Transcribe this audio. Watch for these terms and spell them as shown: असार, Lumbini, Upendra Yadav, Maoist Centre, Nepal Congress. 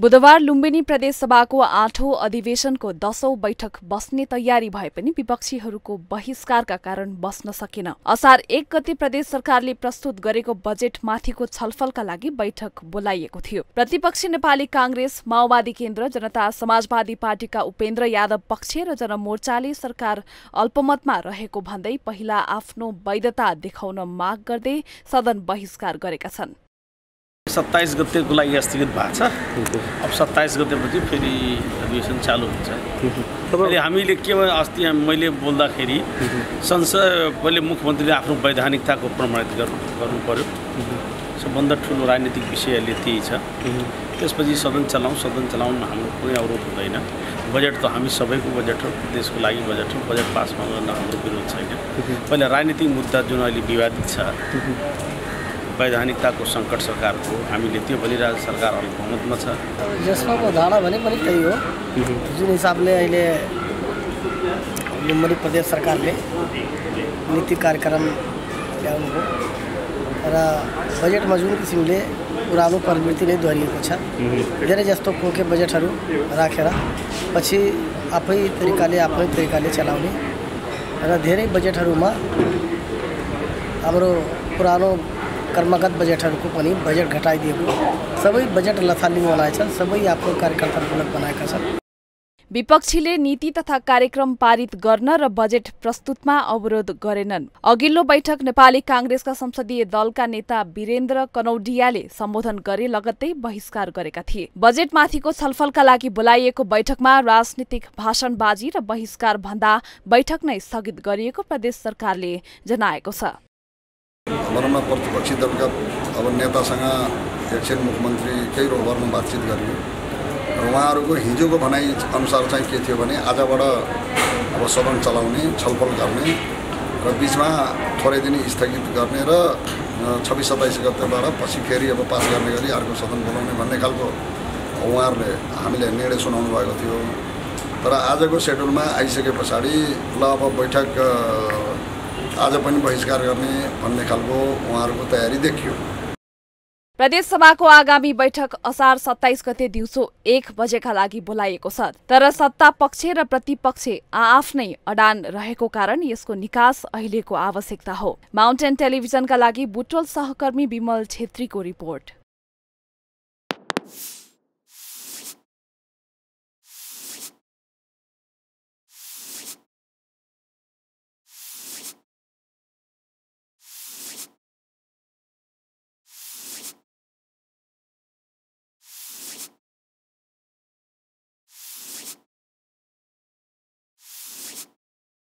बुधबार लुम्बिनी प्रदेशसभाको 8औं अधिवेशनको 10औं बैठक बस्ने तयारी भए पनि विपक्षीहरूको बहिष्कारका कारण बस्न सकेन। असार 1 गते प्रदेश सरकारले प्रस्तुत गरेको बजेटमाथिको छलफलका लागि बैठक बोलाइएको थियो। प्रतिपक्षी नेपाली कांग्रेस, माओवादी केन्द्र, जनता समाजवादी पार्टीका उपेन्द्र यादव पक्ष र जनमोर्चाले सरकार अल्पमतमा रहेको भन्दै पहिला आफ्नो वैधता देखाउन माग गर्दै सदन बहिष्कार गरेका छन्। 27 गते को लागि स्थगित भएको छ। अब 27 गतेपछि फेरि अधिवेशन चालू हुन्छ। अनि हामीले के अस्ति मैले बोल्दाखेरि संसदले मुख्यमन्त्रीले आफ्नो वैधानिकताको प्रमाणित गर्नु पर्यो। सबभन्दा ठूलो राजनीतिक विषयले त्यही छ। त्यसपछि सदन चलाउन हाम्रो कुनै अवरोध हुँदैन। बजेट त हामी सबैको बजेट हो, देशको लागि बजेट हो। बजेट पास गर्न हाम्रो विरोध छैन। पहिला राजनीतिक मुद्दा जुन अहिले विवादित छ, वैधानिकताको संकट सरकारको, हामीले त्यो पनि राज्य सरकार अल्पमतमा छ। जसको धारणा भने पनि त्यही हो जुन हिसाबले अहिले लुम्बिनी प्रदेश सरकारले नीति कार्यक्रम ल्याउनु हो र बजेटमा जुन किसिमले पुरानो प्रवृत्तिले दोहोरिएको छ, धेरै जस्तो कोके बजेटहरू राखेर पछि आफै तरिकाले चलाउने र धेरै बजेटहरूमा हाम्रो पुरानो कर्मगत बजेटहरुको पनि बजेट घटाइदिएको, सबै बजेट लथालिङ बनाएका छन्, सबै आफ्नो कार्यकर्ताहरूले बनाएका छन्। विपक्षीले नीति तथा कार्यक्रम पारित गर्न र बजेट प्रस्तुतमा अवरोध गरेनन्। अघिल्लो बैठक नेपाली कांग्रेसका संसदीय दलका नेता वीरेन्द्र कनौडियाले सम्बोधन गरे, लगत्तै बहिष्कार गरेका थिए। बजेटमाथिको छलफलका लागि बोलाइएको बैठकमा राजनीतिक भाषणबाजी र बहिष्कार भन्दा बैठक नै स्थगित गरिएको प्रदेश सरकारले जनाएको छ। मनमा प्रतिपक्षी दल का अब नेतासँग एकछिन मुख्यमंत्री कई रोबर में बातचीत करिए। वहाँ को हिजो को भनाई अनुसार चाहे के थियो भने आजबाट अब सदन चलाने छलफल करने र बीचमा थोड़े दिन स्थगित करने र 26-27 गतेबाट पछि फेरि अब पास करने गरी अर्को सदन बोलाउने भन्ने खालको उहाँहरुले हामीले निर्णय सुनाउनु भएको थियो। तर आजको शेड्युलमा आइसके पछाडी ल अब बैठक आज पनि बहिष्कार गर्ने भन्ने खालको उहाँहरुको तयारी देखियो। प्रदेशसभाको आगामी बैठक असार 27 गते दिउँसो 1 बजेका लागि बोलाइएको छ। तर सत्ता पक्ष र प्रतिपक्ष आआफ्नै अडान रहेको कारण यसको निकास अहिलेको आवश्यकता हो। माउन्टेन टेलिभिजनका लागि बुटोल सहकर्मी विमल छेत्रीको रिपोर्ट।